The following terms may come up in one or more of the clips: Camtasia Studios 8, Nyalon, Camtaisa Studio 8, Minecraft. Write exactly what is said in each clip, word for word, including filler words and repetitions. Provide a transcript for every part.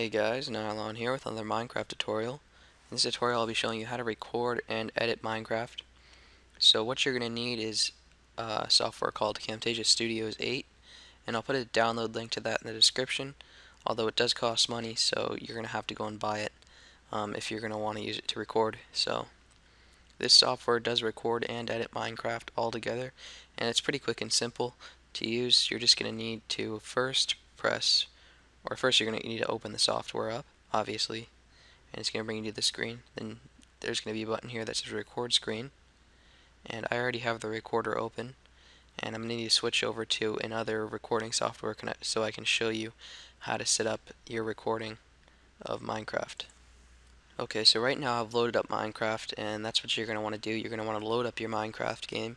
Hey guys, Nyalon here with another Minecraft tutorial. In this tutorial I'll be showing you how to record and edit Minecraft. So what you're going to need is uh, software called Camtasia Studios eight, and I'll put a download link to that in the description, although it does cost money, so you're going to have to go and buy it um, if you're going to want to use it to record. So this software does record and edit Minecraft all together, and it's pretty quick and simple to use. You're just going to need to first press Or first you're going to need to open the software up, obviously, and it's going to bring you to the screen. Then there's going to be a button here that says record screen, and I already have the recorder open, and I'm going to need to switch over to another recording software so I can show you how to set up your recording of Minecraft. Okay, so right now I've loaded up Minecraft, and that's what you're going to want to do. You're going to want to load up your Minecraft game,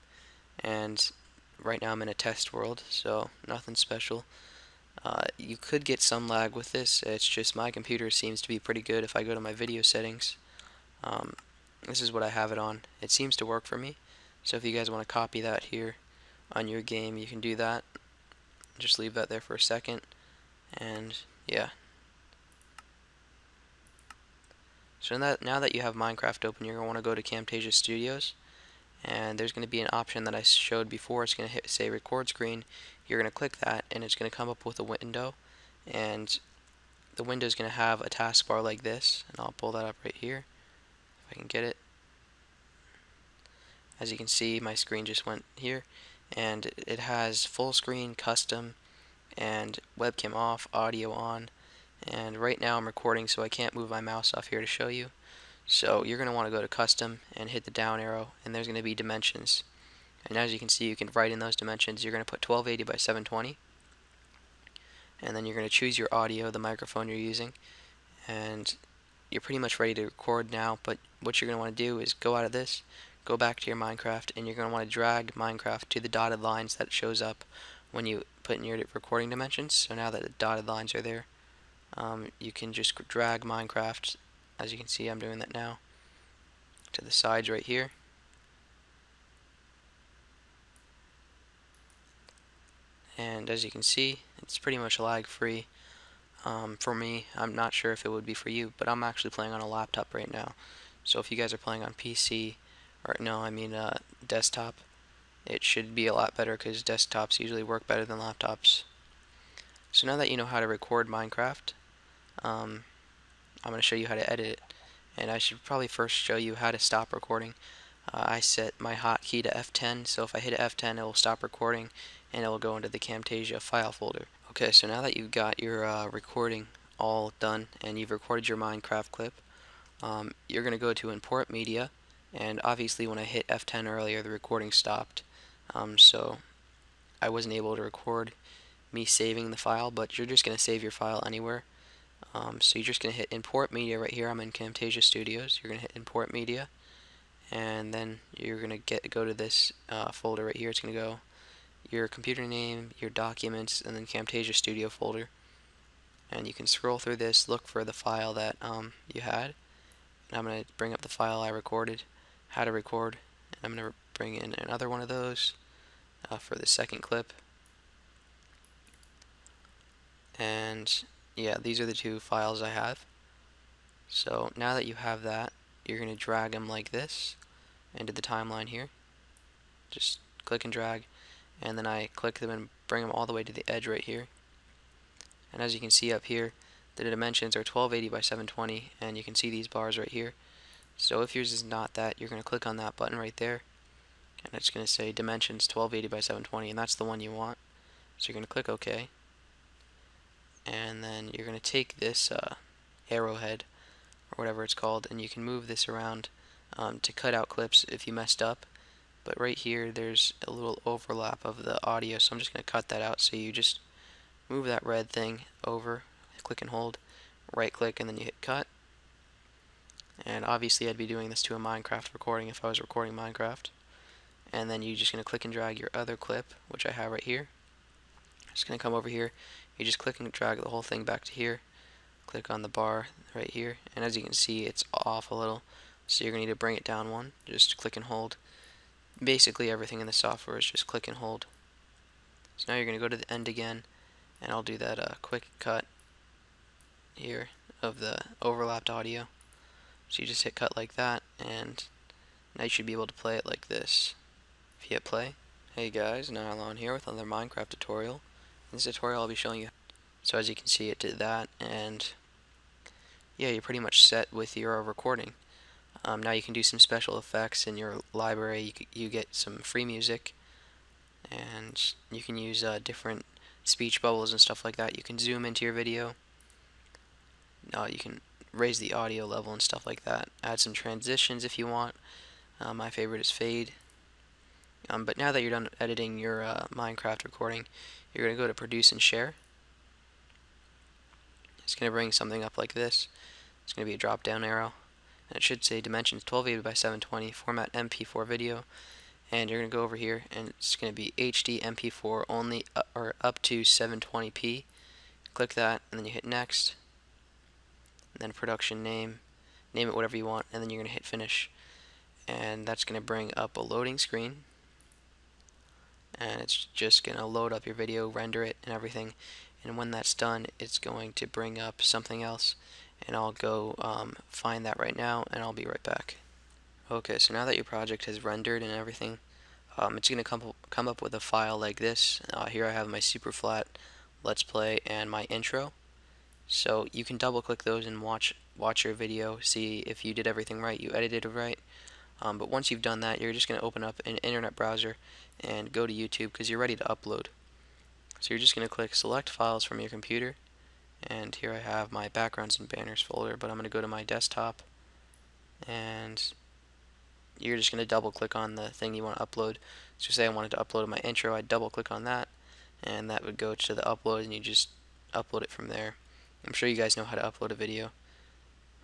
and right now I'm in a test world, so nothing special. Uh, you could get some lag with this. It's just my computer seems to be pretty good. If I go to my video settings, um, this is what I have it on. It seems to work for me, so if you guys want to copy that here on your game, you can do that. Just leave that there for a second, and yeah. So that, now that you have Minecraft open, you're going to want to go to Camtasia Studios, and there's going to be an option that I showed before. It's going to hit, say, record screen. You're going to click that, and it's going to come up with a window, and the window is going to have a taskbar like this, and I'll pull that up right here if I can get it. As you can see, my screen just went here, and it has full screen, custom, and webcam off, audio on, and right now I'm recording, so I can't move my mouse off here to show you. So you're going to want to go to custom and hit the down arrow, and there's going to be dimensions, and as you can see, you can write in those dimensions. You're going to put twelve eighty by seven twenty, and then you're going to choose your audio, the microphone you're using, and you're pretty much ready to record now. But what you're going to want to do is go out of this, go back to your Minecraft, and you're going to want to drag Minecraft to the dotted lines that shows up when you put in your recording dimensions. So now that the dotted lines are there, um, you can just drag Minecraft. As you can see, I'm doing that now, to the sides right here. And as you can see, it's pretty much lag free um, for me. I'm not sure if it would be for you, but I'm actually playing on a laptop right now. So if you guys are playing on P C, or no, I mean uh, desktop, it should be a lot better, because desktops usually work better than laptops. So now that you know how to record Minecraft, um, I'm going to show you how to edit it, and I should probably first show you how to stop recording. Uh, I set my hotkey to F ten, so if I hit F ten, it will stop recording, and it will go into the Camtasia file folder. Okay, so now that you've got your uh, recording all done, and you've recorded your Minecraft clip, um, you're going to go to Import Media, and obviously when I hit F ten earlier, the recording stopped, um, so I wasn't able to record me saving the file, but you're just going to save your file anywhere. Um, so you're just going to hit Import Media right here. I'm in Camtasia Studios. You're going to hit Import Media, and then you're going to get go to this uh, folder right here. It's going to go your computer name, your documents, and then Camtasia Studio folder. And you can scroll through this, look for the file that um, you had. And I'm going to bring up the file I recorded, how to record. And I'm going to bring in another one of those uh, for the second clip. And yeah, these are the two files I have. So now that you have that, you're going to drag them like this into the timeline here. Just click and drag, and then I click them and bring them all the way to the edge right here. And as you can see up here, the dimensions are twelve eighty by seven twenty, and you can see these bars right here. So if yours is not that, you're going to click on that button right there, and it's going to say dimensions twelve eighty by seven twenty, and that's the one you want. So you're going to click OK. And then you're going to take this uh, arrowhead, or whatever it's called, and you can move this around um, to cut out clips if you messed up. But right here there's a little overlap of the audio, so I'm just going to cut that out. So you just move that red thing over, click and hold, right click, and then you hit cut. And obviously I'd be doing this to a Minecraft recording if I was recording Minecraft. And then you're just going to click and drag your other clip, which I have right here. I'm just going to come over here. You just click and drag the whole thing back to here, click on the bar right here, and as you can see, it's off a little, so you're going to need to bring it down one. Just click and hold. Basically everything in the software is just click and hold. So now you're going to go to the end again, and I'll do that uh, quick cut, here of the overlapped audio. So you just hit cut like that, and now you should be able to play it like this. If you hit play. Hey guys, Nyalon here with another Minecraft tutorial. In this tutorial I'll be showing you. So as you can see, it did that, and yeah, you're pretty much set with your recording. Um, now you can do some special effects in your library. You, c you get some free music, and you can use uh, different speech bubbles and stuff like that. You can zoom into your video. Uh, you can raise the audio level and stuff like that. Add some transitions if you want. Uh, my favorite is fade. Um, but now that you're done editing your uh, Minecraft recording, you're going to go to Produce and Share. It's going to bring something up like this. It's going to be a drop down arrow, and it should say dimensions twelve eighty by seven twenty, format M P four video, and you're going to go over here, and it's going to be H D M P four only, uh, or up to seven twenty p. Click that, and then you hit next, and then production name, name it whatever you want, and then you're going to hit finish, and that's going to bring up a loading screen. And it's just going to load up your video, render it, and everything. And when that's done, it's going to bring up something else. And I'll go um, find that right now, and I'll be right back. Okay, so now that your project has rendered and everything, um, it's going to come, come up with a file like this. Uh, here I have my super flat, let's play, and my intro. So you can double click those and watch, watch your video, see if you did everything right, you edited it right. Um, but once you've done that, you're just going to open up an internet browser and go to YouTube because you're ready to upload. So you're just going to click Select Files from your computer, and here I have my Backgrounds and Banners folder, but I'm going to go to my desktop, and you're just going to double click on the thing you want to upload. So say I wanted to upload my intro, I'd double click on that, and that would go to the upload, and you just upload it from there. I'm sure you guys know how to upload a video.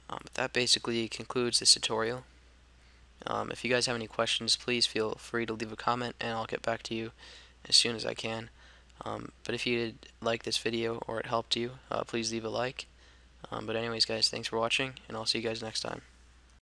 Um, but that basically concludes this tutorial. Um, if you guys have any questions, please feel free to leave a comment, and I'll get back to you as soon as I can. Um, but if you did like this video or it helped you, uh, please leave a like. Um, but anyways guys, thanks for watching, and I'll see you guys next time.